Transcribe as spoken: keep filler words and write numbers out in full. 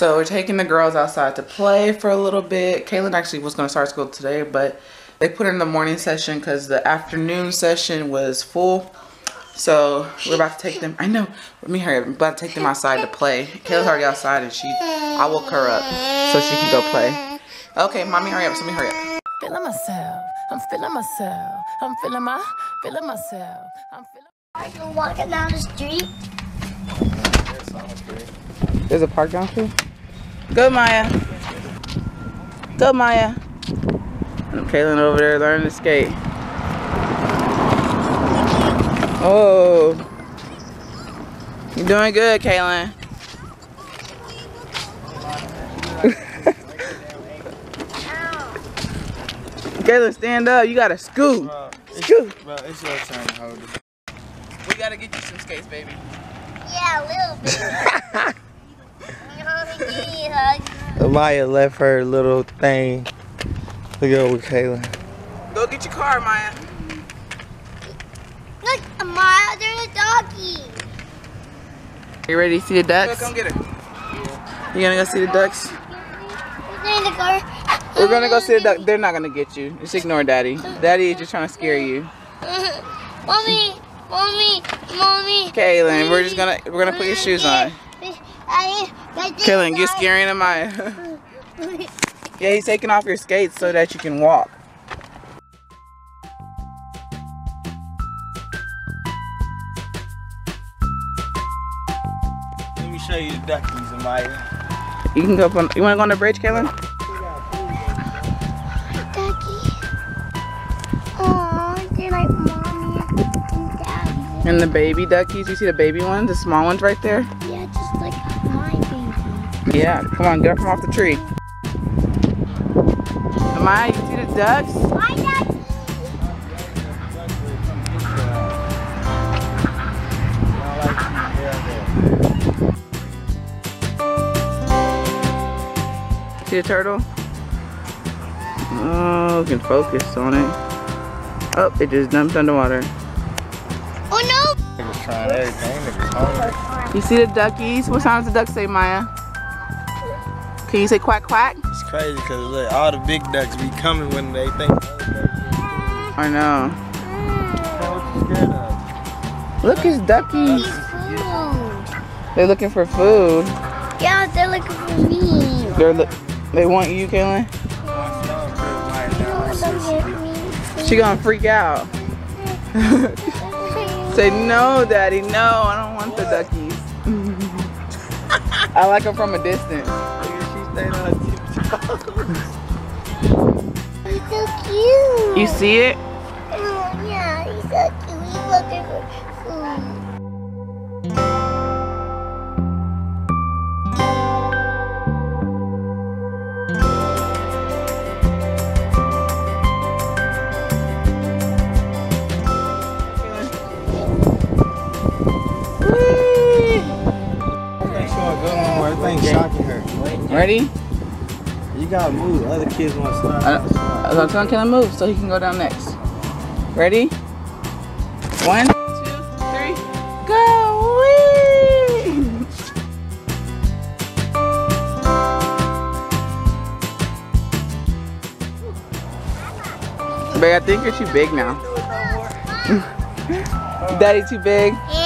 So we're taking the girls outside to play for a little bit. Kaylin actually was going to start school today, but they put in the morning session because the afternoon session was full. So we're about to take them. I know. Let me hurry up. I'm about to take them outside to play. Kayla's already outside, and she. I woke her up so she can go play. Okay, mommy, hurry up. So let me hurry up. Feeling myself. I'm feeling myself. I'm feeling my. Feeling myself. I'm feeling. Are you walking down the street? There's a park down here. Go, Maya. Go, Maya. And Kaylin over there learning to skate. Oh, you're doing good, Kaylin. Kaylin, stand up. You gotta scoot. Scoot. Well, it's your turn to hold it. We gotta get you some skates, baby. Yeah, a little bit. Maya left her little thing to go with Kaylin. Go get your car, Maya. Look, Maya, there's a doggy. You ready to see the ducks? Go, come get her. You gonna go see the ducks? We're gonna go see the ducks. They're not gonna get you. Just ignore Daddy. Daddy is just trying to scare you. Mommy, mommy, mommy. Kaylin, we're just gonna we're gonna put your shoes on. Kaylin, you're scaring him, Maya. Yeah, he's taking off your skates so that you can walk. Let me show you the duckies, Maya. You can go up on. You want to go on the bridge, Kaylin? Ducky. Aww, they're like mommy and daddy. And the baby duckies. You see the baby ones, the small ones right there. Yeah, just like. Yeah, come on, get up from off the tree. Maya, you see the ducks? Hi, ducks. See the turtle? Oh, we can focus on it. Oh, it just dumped underwater. Oh no! You see the duckies? What sound does the duck say, Maya? Can you say quack quack? It's crazy because look, all the big ducks be coming when they think. I know. Mm. Look, it's duckies. Food. They're looking for food. Yeah, they're looking for me. They're look. They want you, Kaylin. Yeah. She gonna freak out. Say no, Daddy. No, I don't want what? The duckies. I like them from a distance. He's so cute. You see it? Oh, yeah, he's so cute. He's looking for food. Make sure I go on where everything's shocking her. Ready? You gotta move. Other kids want to start. I, I was telling Kaylin move so he can go down next. Ready? One, two, three, go! Whee! Babe, I think you're too big now. Daddy too big.